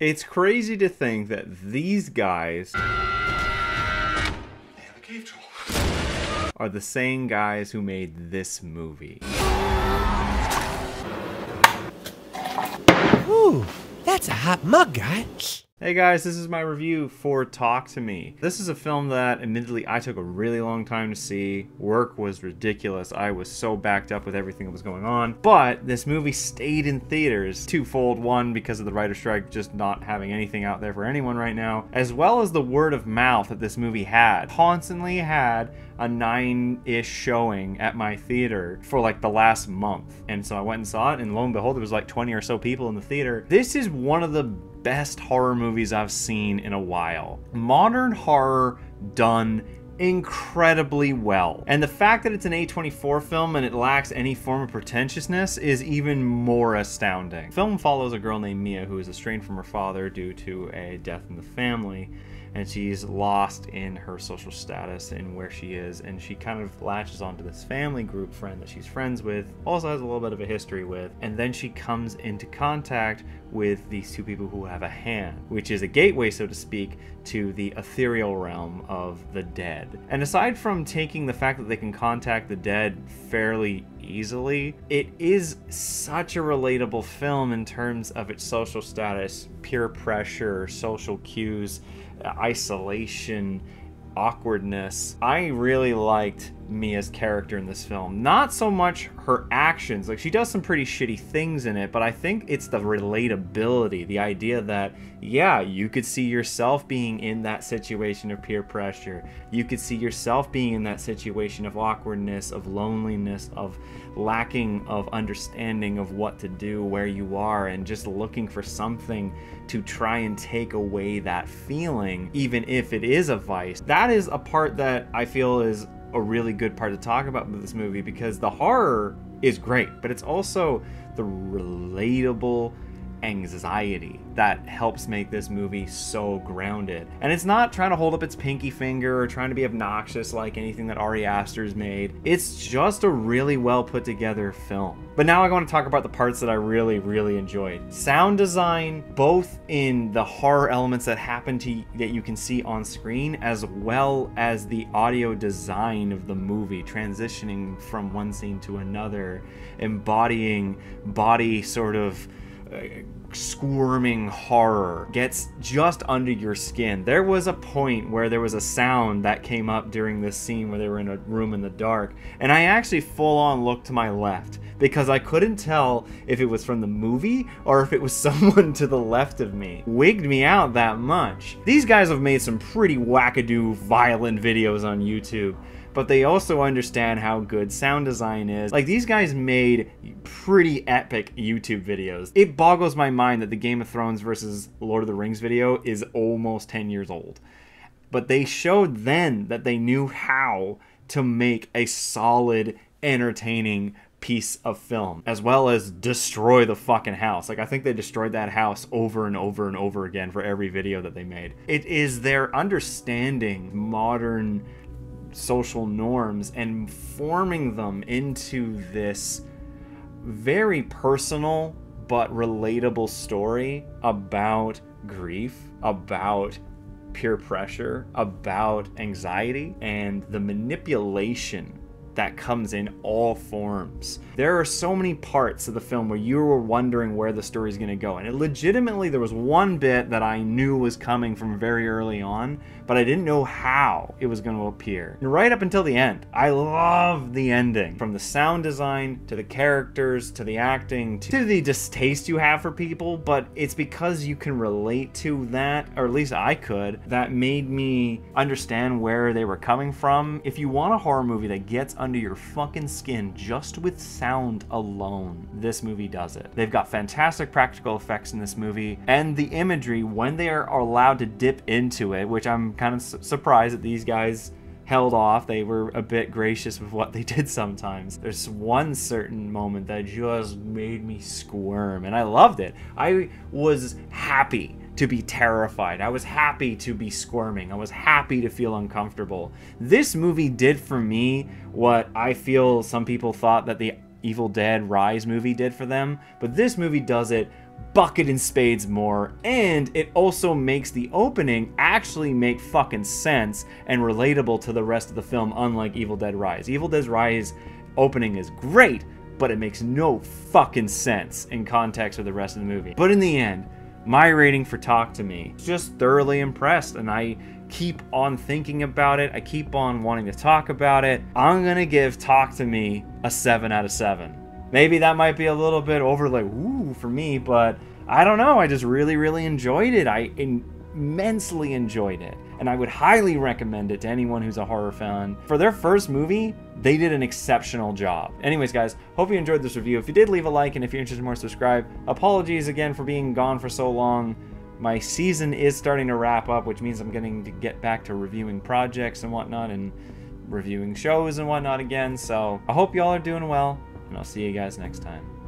It's crazy to think that these guys are the same guys who made this movie. Ooh, that's a hot mug, guy. Hey guys, this is my review for Talk To Me. This is a film that, admittedly, I took a really long time to see. Work was ridiculous. I was so backed up with everything that was going on. But this movie stayed in theaters twofold. One, because of the writer's strike just not having anything out there for anyone right now, as well as the word of mouth that this movie had. Constantly had a 9-ish showing at my theater for like the last month. And so I went and saw it, and lo and behold, there was like 20 or so people in the theater. This is one of the best horror movies I've seen in a while. Modern horror done incredibly well. And the fact that it's an A24 film and it lacks any form of pretentiousness is even more astounding. The film follows a girl named Mia who is estranged from her father due to a death in the family. And she's lost in her social status and where she is, and she kind of latches onto this family group friend that she's friends with, also has a little bit of a history with, and then she comes into contact with these two people who have a hand, which is a gateway, so to speak, to the ethereal realm of the dead. And aside from taking the fact that they can contact the dead fairly easily, it is such a relatable film in terms of its social status, peer pressure, social cues, isolation, awkwardness. I really liked Mia's character in this film. Not so much her actions, like she does some pretty shitty things in it, but I think it's the relatability, the idea that, yeah, you could see yourself being in that situation of peer pressure. You could see yourself being in that situation of awkwardness, of loneliness, of lacking of understanding of what to do, where you are, and just looking for something to try and take away that feeling, even if it is a vice. That is a part that I feel is a really good part to talk about with this movie, because the horror is great, but it's also the relatable anxiety that helps make this movie so grounded. And it's not trying to hold up its pinky finger or trying to be obnoxious like anything that Ari Aster's made. It's just a really well put together film. But now I want to talk about the parts that I really, really enjoyed. Sound design, both in the horror elements that happen to that you can see on screen, as well as the audio design of the movie, transitioning from one scene to another, embodying body sort of squirming horror, gets just under your skin. There was a point where there was a sound that came up during this scene where they were in a room in the dark, and I actually full on looked to my left because I couldn't tell if it was from the movie or if it was someone to the left of me. Wigged me out that much. These guys have made some pretty wackadoo violent videos on YouTube, but they also understand how good sound design is. Like, these guys made pretty epic YouTube videos. It boggles my mind that the Game of Thrones versus Lord of the Rings video is almost 10 years old. But they showed then that they knew how to make a solid, entertaining piece of film, as well as destroy the fucking house. Like, I think they destroyed that house over and over and over again for every video that they made. It is their understanding modern social norms and forming them into this very personal but relatable story about grief, about peer pressure, about anxiety, and the manipulation that comes in all forms. There are so many parts of the film where you were wondering where the story's gonna go, and it legitimately, there was one bit that I knew was coming from very early on, but I didn't know how it was gonna appear. And right up until the end, I love the ending. From the sound design, to the characters, to the acting, to the distaste you have for people, but it's because you can relate to that, or at least I could, that made me understand where they were coming from. If you want a horror movie that gets under your fucking skin just with sound alone, this movie does it. They've got fantastic practical effects in this movie, and the imagery, when they are allowed to dip into it, which I'm kind of surprised that these guys held off. They were a bit gracious with what they did sometimes. There's one certain moment that just made me squirm, and I loved it. I was happy to be terrified. I was happy to be squirming. I was happy to feel uncomfortable. This movie did for me what I feel some people thought that the Evil Dead Rise movie did for them, but this movie does it bucket and spades more, and it also makes the opening actually make fucking sense and relatable to the rest of the film, unlike Evil Dead Rise. Evil Dead Rise opening is great, but it makes no fucking sense in context of the rest of the movie. But in the end, my rating for Talk To Me, just thoroughly impressed, and I keep on thinking about it. I keep on wanting to talk about it. I'm gonna give Talk To Me a 7 out of 7. Maybe that might be a little bit over, like, ooh, for me, but I don't know. I just really, really enjoyed it. I immensely enjoyed it, and I would highly recommend it to anyone who's a horror fan. For their first movie, they did an exceptional job. Anyways, guys, hope you enjoyed this review. If you did, leave a like, and if you're interested in more, subscribe. Apologies again for being gone for so long. My season is starting to wrap up, which means I'm getting to get back to reviewing projects and whatnot, and reviewing shows and whatnot again. So I hope y'all are doing well, and I'll see you guys next time.